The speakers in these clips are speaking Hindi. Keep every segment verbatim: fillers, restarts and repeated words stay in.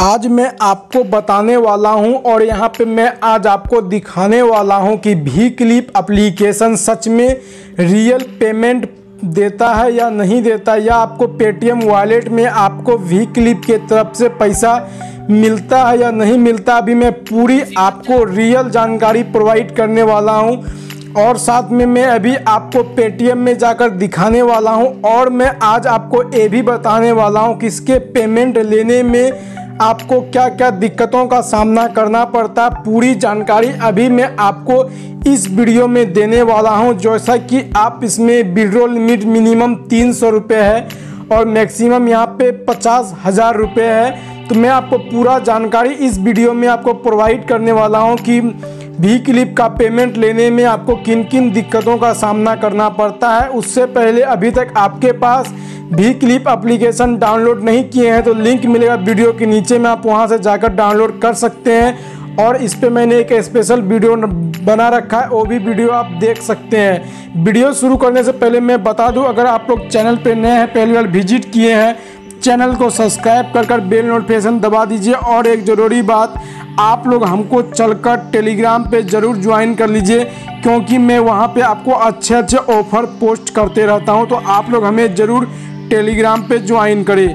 आज मैं आपको बताने वाला हूं और यहां पे मैं आज आपको दिखाने वाला हूं कि Vclip एप्लीकेशन सच में रियल पेमेंट देता है या नहीं देता, या आपको पेटीएम वॉलेट में आपको Vclip के तरफ से पैसा मिलता है या नहीं मिलता। अभी मैं पूरी आपको रियल जानकारी प्रोवाइड करने वाला हूं और साथ में मैं अभी आपको पेटीएम में जाकर दिखाने वाला हूं और मैं आज आपको ये भी बताने वाला हूं कि इसके पेमेंट लेने में आपको क्या क्या दिक्कतों का सामना करना पड़ता है। पूरी जानकारी अभी मैं आपको इस वीडियो में देने वाला हूं। जैसा कि आप इसमें विड्रॉल लिमिट मिनिमम तीन सौ रुपये है और मैक्सिमम यहाँ पे पचास हज़ार रुपये है, तो मैं आपको पूरा जानकारी इस वीडियो में आपको प्रोवाइड करने वाला हूं कि Vclip का पेमेंट लेने में आपको किन किन दिक्कतों का सामना करना पड़ता है। उससे पहले अभी तक आपके पास Vclip एप्लीकेशन डाउनलोड नहीं किए हैं तो लिंक मिलेगा वीडियो के नीचे में, आप वहां से जाकर डाउनलोड कर सकते हैं। और इस पर मैंने एक स्पेशल वीडियो बना रखा है, वो भी वीडियो आप देख सकते हैं। वीडियो शुरू करने से पहले मैं बता दूँ, अगर आप लोग चैनल पर नए हैं, पहली बार विजिट किए हैं, चैनल को सब्सक्राइब कर कर बेल नोटिफिकेशन दबा दीजिए। और एक ज़रूरी बात, आप लोग हमको चलकर टेलीग्राम पे ज़रूर ज्वाइन कर लीजिए, क्योंकि मैं वहाँ पे आपको अच्छे अच्छे ऑफर पोस्ट करते रहता हूँ, तो आप लोग हमें ज़रूर टेलीग्राम पे ज्वाइन करें।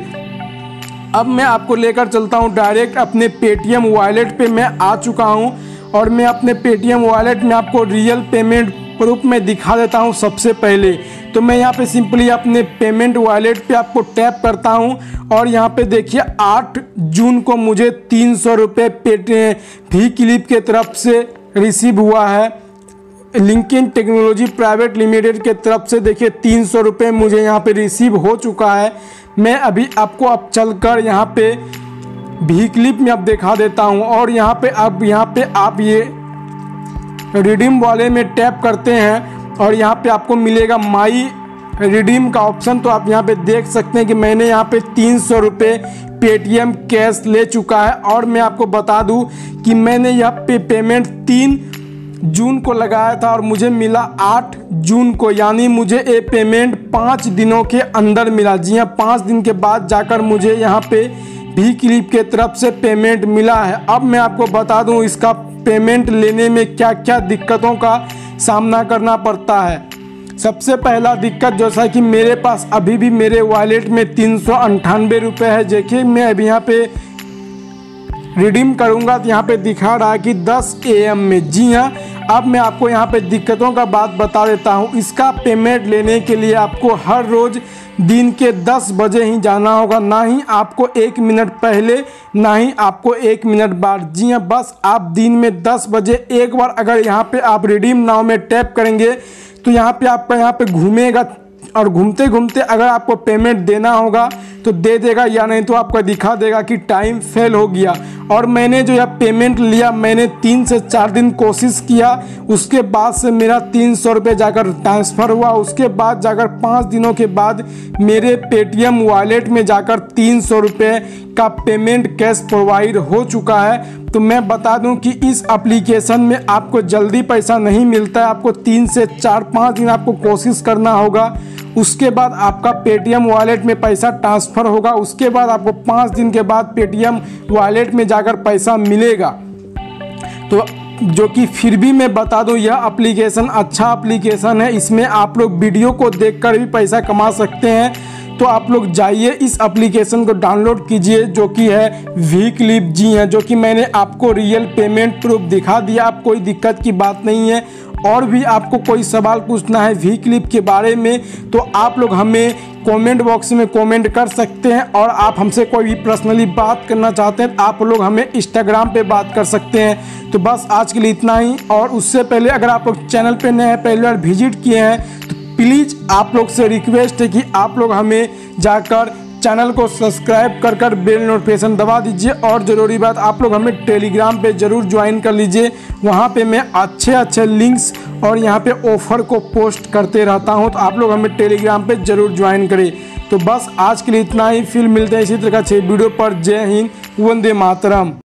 अब मैं आपको लेकर चलता हूँ डायरेक्ट अपने पेटीएम वॉलेट पे मैं आ चुका हूँ और मैं अपने पेटीएम वॉलेट में आपको रियल पेमेंट प्रूफ में दिखा देता हूं। सबसे पहले तो मैं यहां पे सिंपली अपने पेमेंट वॉलेट पे आपको टैप करता हूं और यहां पे देखिए आठ जून को मुझे तीन सौ रुपये Vclip के तरफ से रिसीव हुआ है। लिंक टेक्नोलॉजी प्राइवेट लिमिटेड के तरफ से देखिए तीन सौ रुपये मुझे यहां पे रिसीव हो चुका है। मैं अभी आपको अब चल कर यहाँ पे Vclip में अब दिखा देता हूँ। और यहाँ पे अब यहाँ पे आप ये रिडीम वाले में टैप करते हैं और यहाँ पे आपको मिलेगा माई रिडीम का ऑप्शन, तो आप यहाँ पे देख सकते हैं कि मैंने यहाँ पे तीन सौ रुपये पेटीएम कैश ले चुका है। और मैं आपको बता दूँ कि मैंने यहाँ पे पेमेंट तीन जून को लगाया था और मुझे मिला आठ जून को, यानी मुझे ये पेमेंट पाँच दिनों के अंदर मिला। जी हाँ, पाँच दिन के बाद जाकर मुझे यहाँ पे Vclip के तरफ से पेमेंट मिला है। अब मैं आपको बता दूँ इसका पेमेंट लेने में क्या क्या दिक्कतों का सामना करना पड़ता है। सबसे पहला दिक्कत, जैसा कि मेरे पास अभी भी मेरे वॉलेट में तीन सौ अंठानवे रुपये है, देखिए मैं अभी यहाँ पे रिडीम करूँगा तो यहाँ पे दिखा रहा है कि दस ए एम में। जी हाँ, अब मैं आपको यहाँ पे दिक्कतों का बात बता देता हूँ। इसका पेमेंट लेने के लिए आपको हर रोज़ दिन के दस बजे ही जाना होगा, ना ही आपको एक मिनट पहले ना ही आपको एक मिनट बाद। जी हाँ, बस आप दिन में दस बजे एक बार अगर यहाँ पे आप रिडीम नाउ में टैप करेंगे तो यहाँ पे आपका यहाँ पे घूमेगा और घूमते घूमते अगर आपको पेमेंट देना होगा तो दे देगा, या नहीं तो आपका दिखा देगा कि टाइम फेल हो गया। और मैंने जो यह पेमेंट लिया, मैंने तीन से चार दिन कोशिश किया, उसके बाद से मेरा तीन सौ रुपये जाकर ट्रांसफ़र हुआ। उसके बाद जाकर पाँच दिनों के बाद मेरे पेटीएम वॉलेट में जाकर तीन सौ रुपये का पेमेंट कैश प्रोवाइड हो चुका है। तो मैं बता दूं कि इस एप्लीकेशन में आपको जल्दी पैसा नहीं मिलता है, आपको तीन से चार पाँच दिन आपको कोशिश करना होगा, उसके बाद आपका पेटीएम वॉलेट में पैसा ट्रांसफ़र होगा, उसके बाद आपको पाँच दिन के बाद पेटीएम वॉलेट में जाकर पैसा मिलेगा। तो जो कि फिर भी मैं बता दूं, यह एप्लीकेशन अच्छा एप्लीकेशन है, इसमें आप लोग वीडियो को देखकर भी पैसा कमा सकते हैं। तो आप लोग जाइए इस एप्लीकेशन को डाउनलोड कीजिए, जो कि है Vclip। जी हैं, जो कि मैंने आपको रियल पेमेंट प्रूफ दिखा दिया, आप कोई दिक्कत की बात नहीं है। और भी आपको कोई सवाल पूछना है Vclip के बारे में तो आप लोग हमें कमेंट बॉक्स में कमेंट कर सकते हैं। और आप हमसे कोई भी पर्सनली बात करना चाहते हैं तो आप लोग हमें Instagram पे बात कर सकते हैं। तो बस आज के लिए इतना ही। और उससे पहले अगर आप लोग चैनल पे नए हैं, पहली बार विजिट किए हैं, तो प्लीज़ आप लोग से रिक्वेस्ट है कि आप लोग हमें जाकर चैनल को सब्सक्राइब कर कर बेल नोटिफिकेशन दबा दीजिए। और ज़रूरी बात, आप लोग हमें टेलीग्राम पे ज़रूर ज्वाइन कर लीजिए, वहाँ पे मैं अच्छे अच्छे लिंक्स और यहाँ पे ऑफर को पोस्ट करते रहता हूँ, तो आप लोग हमें टेलीग्राम पे ज़रूर ज्वाइन करें। तो बस आज के लिए इतना ही, फिर मिलते हैं इसी तरह का अच्छे वीडियो पर। जय हिंद, वंदे मातरम।